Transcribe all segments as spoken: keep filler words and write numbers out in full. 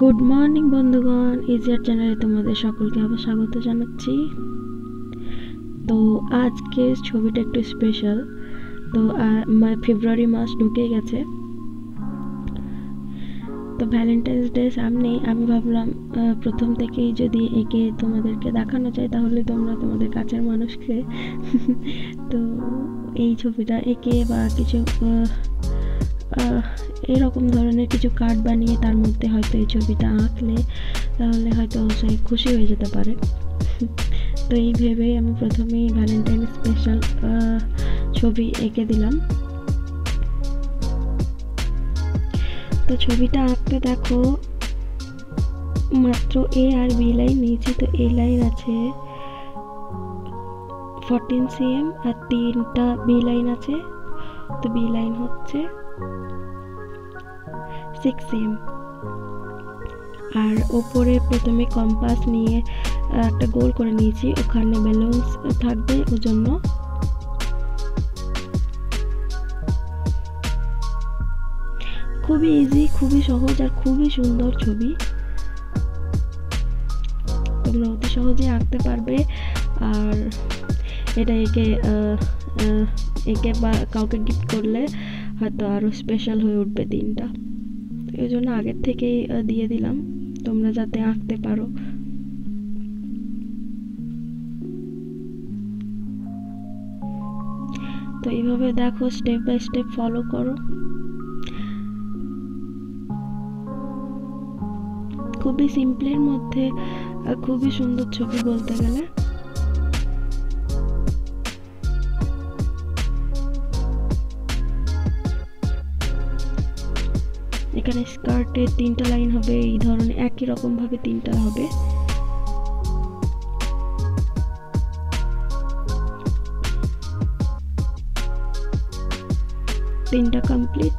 Good morning বন্ধুগণ, easy art চ্যানেলে তোমাদের সকলকে আবার স্বাগত জানাচ্ছি। তো আজকে ছবিটা একটু স্পেশাল। তো ফেব্রুয়ারি মাস ঢুকে গেছে, তো ভ্যালেন্টাইন্স ডে সামনে। আমি ভাবলাম প্রথম থেকেই যদি একে তোমাদেরকে দেখানো যায় তাহলে তোমরা তোমাদের কাছের মানুষকে তো এই ছবিটা একে বা কিছু এরকম ধরনের কিছু কার্ড বানিয়ে তার মধ্যে হয়তো এই ছবিটা আঁকলে তাহলে হয়তো সে খুশি হয়ে যেতে পারে। তো এই ভেবেই আমি প্রথমেই ভ্যালেন্টাইন স্পেশাল ছবি এঁকে দিলাম। তো ছবিটা আঁকতে দেখো মাত্র এ আর বি লাইন নিয়েছি। তো এ লাইন আছে ফোরটিন সিএম আর তিনটা বি লাইন আছে। তো বি লাইন হচ্ছে সিক্স এম। আর ওপরে প্রথমে কম্পাস নিয়ে একটা গোল করে নিয়েছি, ওখানে ব্যালেন্স থাকবে ওর জন্য। খুবই ইজি, খুবই সহজ আর খুবই সুন্দর ছবি, তোমরা অতি সহজে আঁকতে পারবে। আর এটা একে একে বা কাউকে গিফট করলে হয়তো আরও স্পেশাল হয়ে উঠবে দিনটা, এই জন্য আগের থেকেই দিয়ে দিলাম তোমরা যাতে আঁকতে পারো। তো এইভাবে দেখো স্টেপ বাই স্টেপ ফলো করো, খুবই সিম্পলের মধ্যে খুবই সুন্দর ছবি বলতে গেলে। এখানে স্কার্টের তিনটা লাইন হবে, এই ধরনের একই রকম ভাবে তিনটা হবে। তিনটা কমপ্লিট।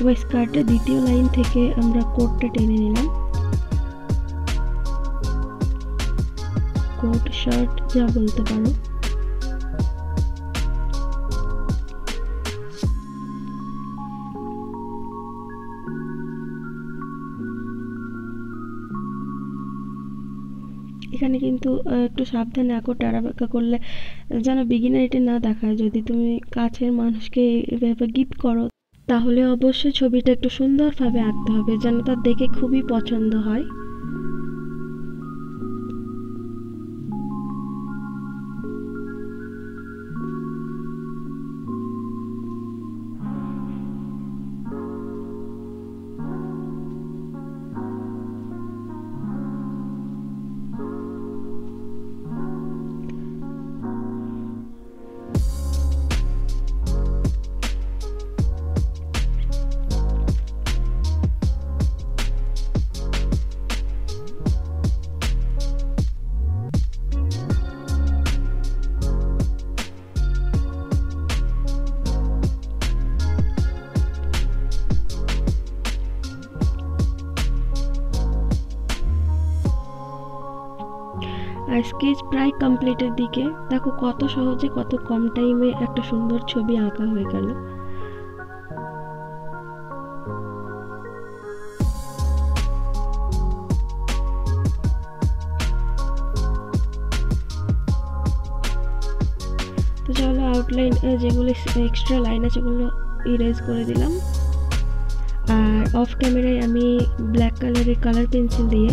এবার স্কার্টের দ্বিতীয় লাইন থেকে আমরা কোটটা টেনে নিলাম। কোট, শার্ট যা বলতে পারো। এখানে কিন্তু একটু সাবধানে আঁকো, টেরা বেঁকা করলে যেন বিগিনার এটা না দেখায়। যদি তুমি কাছের মানুষকে এভাবে গিফট করো তাহলে অবশ্যই ছবিটা একটু সুন্দরভাবে আঁকতে হবে যেন তার দেখে খুবই পছন্দ হয়। আর স্কেচ প্রায় কমপ্লিটের দিকে। দেখো কত সহজে কত কম টাইমে একটা সুন্দর ছবি আঁকা হয়ে গেল। তো চলো আউটলাইন যেগুলো এক্সট্রা লাইন আছে সেগুলো ইরেজ করে দিলাম। আর অফ ক্যামেরায় আমি ব্ল্যাক কালারের কালার পেন্সিল দিয়ে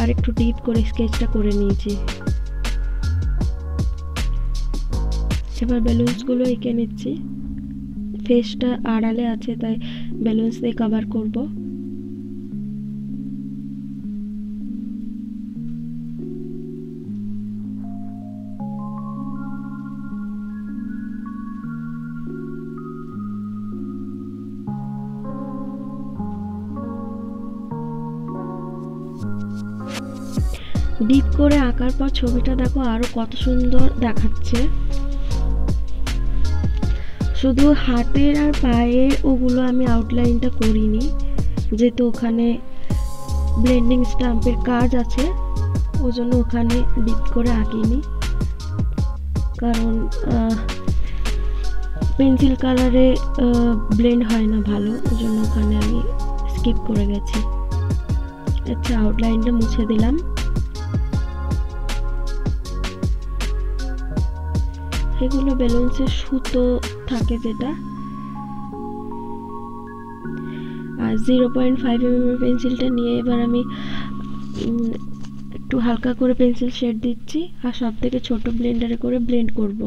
আর একটু ডিপ করে স্কেচটা করে নিয়েছি। এবার বেলুনসগুলো এঁকে নিচ্ছি। ফেসটা আড়ালে আছে তাই বেলুনস দিয়ে কভার করব। ডিপ করে আঁকার পর ছবিটা দেখো আরো কত সুন্দর দেখাচ্ছে। শুধু হাতের আর পায়ের ওগুলো আমি আউটলাইনটা করিনি, যেহেতু ওখানে ব্লেন্ডিং স্ট্যাম্পের কাজ আছে ওজন্য ওখানে ডিপ করে আঁকিনি, কারণ পেন্সিল কালারে ব্লেন্ড হয় না ভালো, ওজন্য ওখানে আমি স্কিপ করে গেছি। আচ্ছা, আউটলাইনটা মুছে দিলাম। এগুলো বেলুনসের সুতো থাকে যেটা, আর জিরো পয়েন্ট ফাইভ এমএম এর পেন্সিলটা নিয়ে এবার আমি একটু হালকা করে পেন্সিল শেড দিচ্ছি, আর সব থেকে ছোট ব্লেন্ডারে করে ব্লেন্ড করব।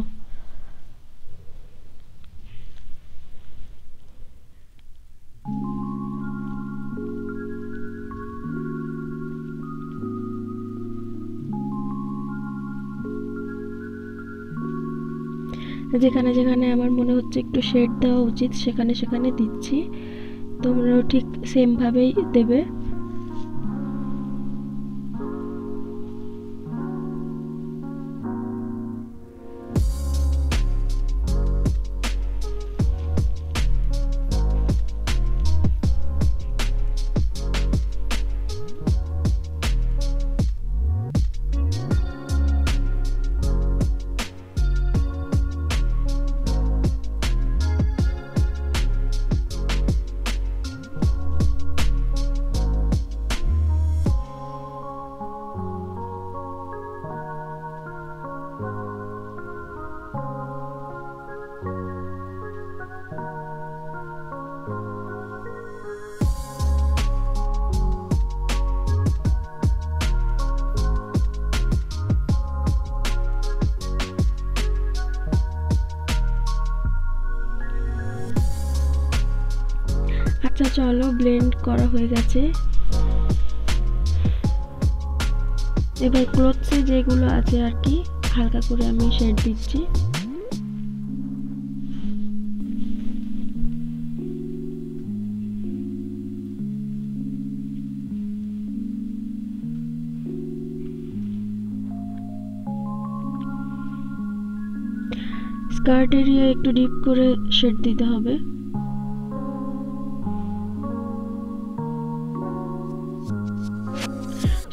যেখানে যেখানে আমার মনে হচ্ছে একটু শেড দেওয়া উচিত সেখানে সেখানে দিচ্ছি, তোমরাও ঠিক সেম ভাবেই দেবে। আচ্ছা, চলো ব্লেন্ড করা হয়ে গেছে। এবার ক্লথে যেগুলো আছে আর কি হালকা করে আমি শেড দিচ্ছি। স্কার্ট এরিয়া একটু ডিপ করে শেড দিতে হবে।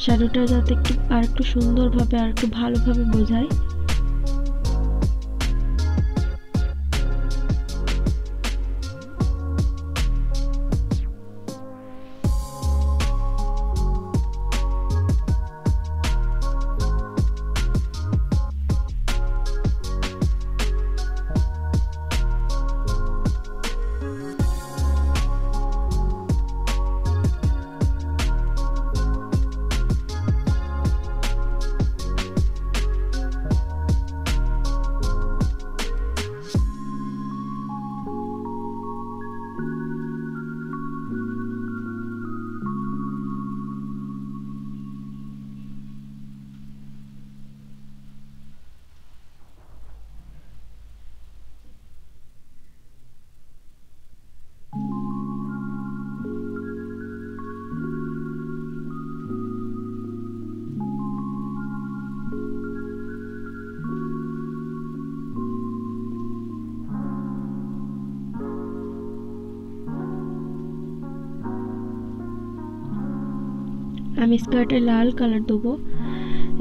শ্যাডোটা যাতে একটু আর একটু সুন্দরভাবে আর একটু ভালোভাবে বোঝায়। আমি স্কার্টে লাল কালার দেবো।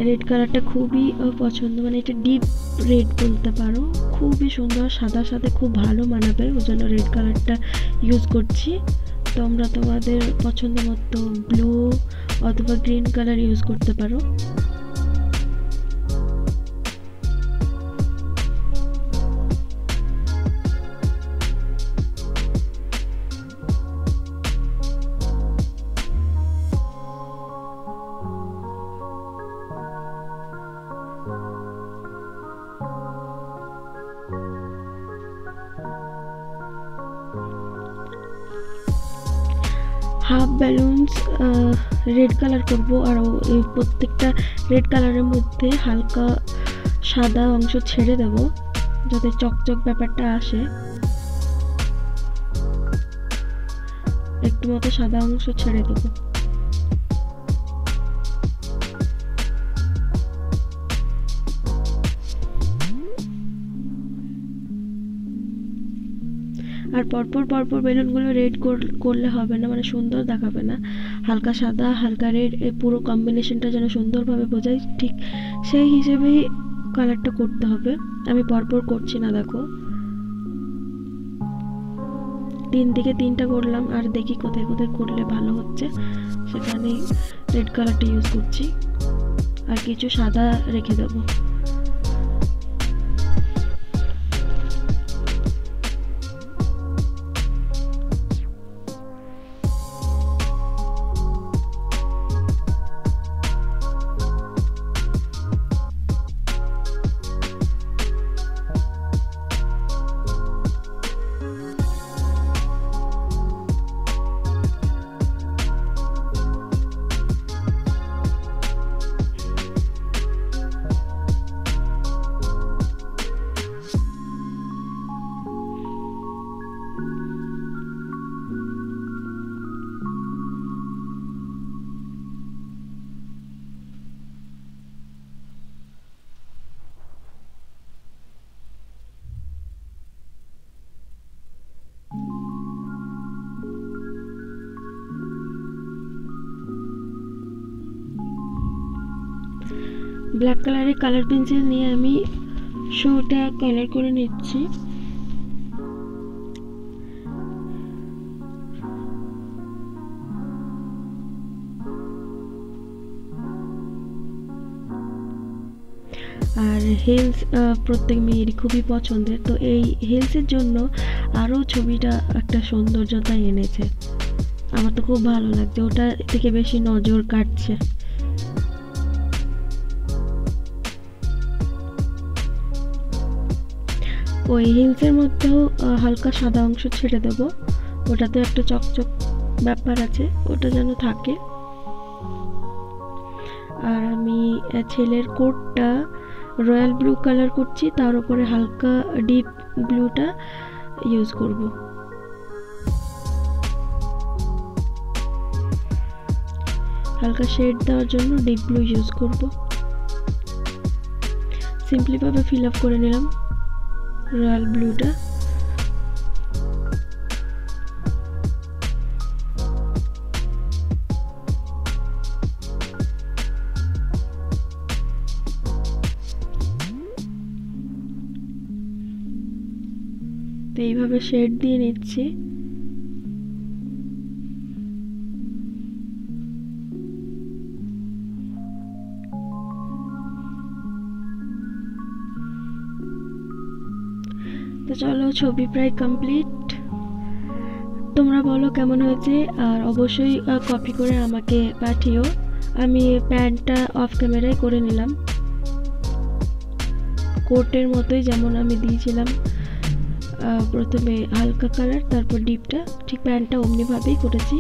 রেড কালারটা খুবই পছন্দ, মানে এটা ডিপ রেড বলতে পারো, খুবই সুন্দর, সাদার সাথে খুব ভালো মানাবে, ওই জন্য রেড কালারটা ইউজ করছি। তোমরা তোমাদের পছন্দ মতো ব্লু অথবা গ্রিন কালার ইউজ করতে পারো। হাফ ব্যালুনস রেড কালার করব, আর এই প্রত্যেকটা রেড কালারের মধ্যে হালকা সাদা অংশ ছেড়ে দেব যাতে চকচক ব্যাপারটা আসে। একটু মতো সাদা অংশ ছেড়ে দেব। আর পরপর পরপর বেলুনগুলো রেড করলে হবে না, মানে সুন্দর দেখাবে না। হালকা সাদা হালকা রেড, এই পুরো কম্বিনেশনটা যেন সুন্দরভাবে বোঝায়, ঠিক সেই হিসেবেই কালারটা করতে হবে। আমি পরপর করছি না, দেখো। তিন দিকে তিনটা করলাম আর দেখি কোথায় কোথায় করলে ভালো হচ্ছে সেখানেই রেড কালারটা ইউজ করছি আর কিছু সাদা রেখে দেব ব্ল্যাক কালারে কালার পেন্সিল নিয়ে আমি শোটা কালার করে নিচ্ছি আর হিলস প্রত্যেক মেয়ের খুবই পছন্দের তো এই হিলসের জন্য আরো ছবিটা একটা সৌন্দর্যতা এনেছে আমার তো খুব ভালো লাগছে ওটা থেকে বেশি নজর কাটছে ওই হিলসের মধ্যেও হালকা সাদা অংশ ছেড়ে দেব ওটাতে একটা চকচক ব্যাপার আছে ওটা যেন থাকে আর আমি ছেলের কোটটা রয়্যাল ব্লু কালার করছি তার উপরে হালকা ডিপ ব্লুটা ইউজ করব হালকা শেড দেওয়ার জন্য ডিপ ব্লু ইউজ করব সিম্পলি ভাবে ফিল আপ করে নিলাম রয়্যাল ব্লুটা তো এইভাবে শেড দিয়ে নিচ্ছি তো চলো ছবি প্রায় কমপ্লিট তোমরা বলো কেমন হয়েছে আর অবশ্যই কপি করে আমাকে পাঠিও আমি প্যান্টটা অফ ক্যামেরায় করে নিলাম কোটের মতোই যেমন আমি দিয়েছিলাম প্রথমে হালকা কালার তারপর ডিপটা ঠিক প্যান্টটা অমনিভাবেই করেছি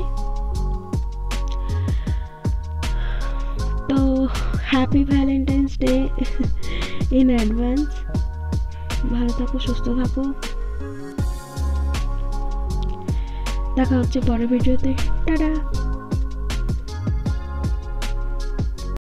তো happy Valentine's day in advance ভালো থাকো সুস্থ থাকো দেখা হচ্ছে পরের ভিডিওতে টাটা